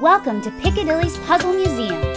Welcome to Piccadilly's Puzzle Museum.